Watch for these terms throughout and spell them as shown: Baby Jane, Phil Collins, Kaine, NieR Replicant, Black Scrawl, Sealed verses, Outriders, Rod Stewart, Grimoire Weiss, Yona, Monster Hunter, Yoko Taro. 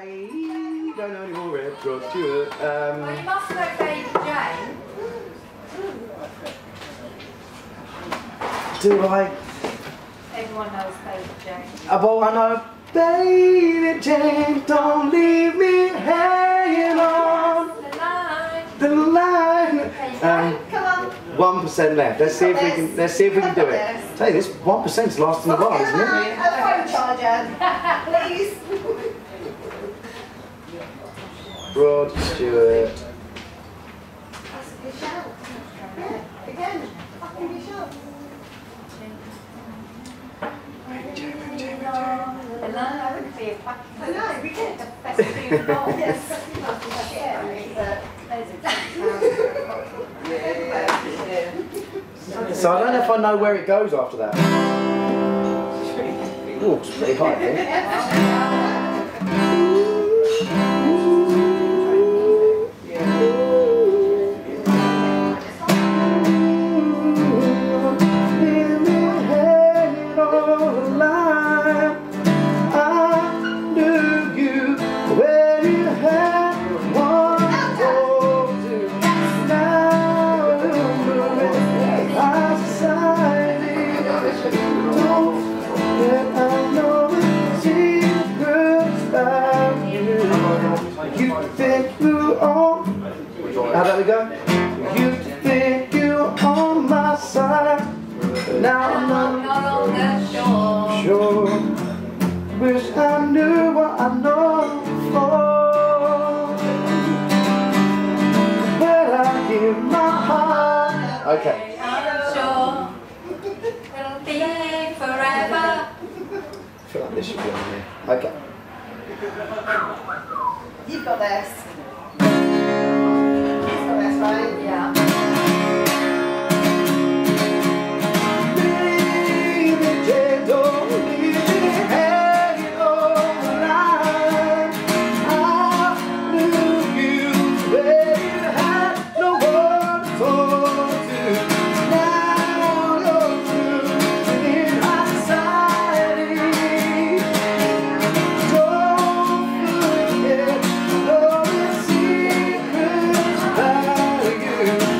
I don't know any more Rod Stewart. Well, you must know Baby Jane. Do I? Everyone knows Baby Jane. Well, I know Baby Jane, don't leave me hanging on. The line. Come on. 1% left. Let's see if we can. Let's see if we can do it. I tell you, this 1%'s last in the bar, isn't it? A phone charger, please. Rod Stewart. That's a good shout. Yeah, again. Fucking good shout. I would be a fucking... I know, we did. That's a so I don't know if I know where it goes after that. Oh, it's pretty hot, I think. How about we go? You think you're on my side, but now I'm not on that shore. Wish I knew what I know before, but I give my heart. Okay. I'm sure it'll be forever. I feel like this should be on here. Okay. You've got this. Right? Yeah. Thank you.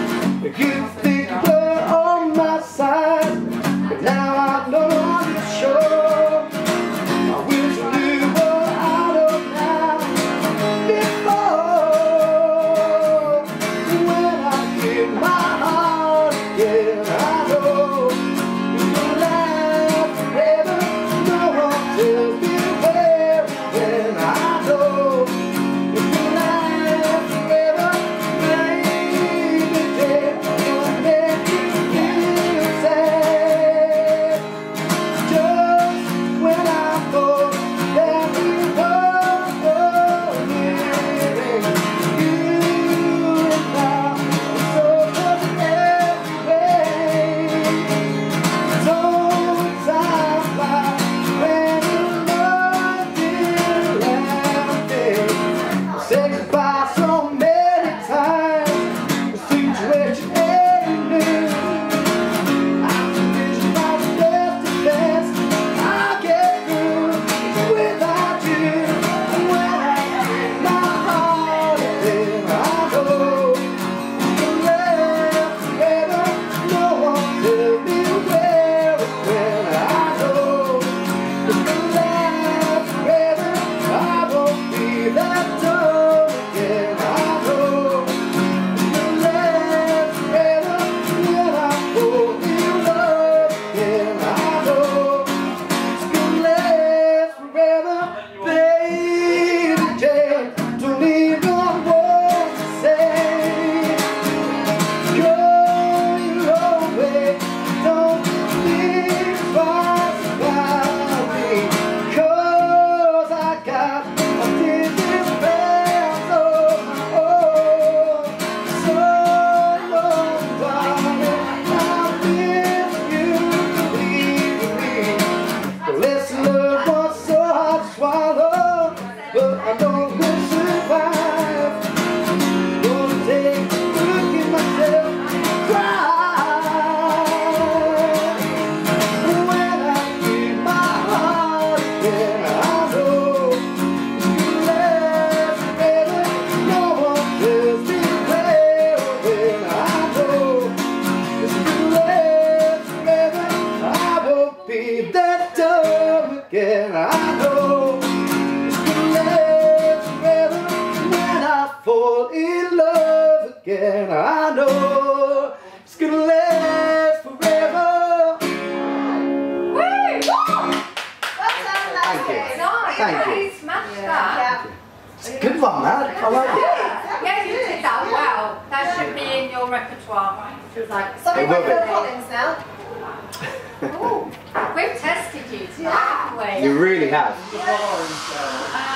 And I know it's too late forever when I fall in love again. I know it's gonna last forever. Woo! That sounds lovely. Nice. Thank you. Really smashed that. Yeah. It's a good one, man. I like it. Yeah, you did that well. That should be in your repertoire. Like, something like Phil Collins now. Ooh, we've tested you tonight, haven't we? You really have. Yeah.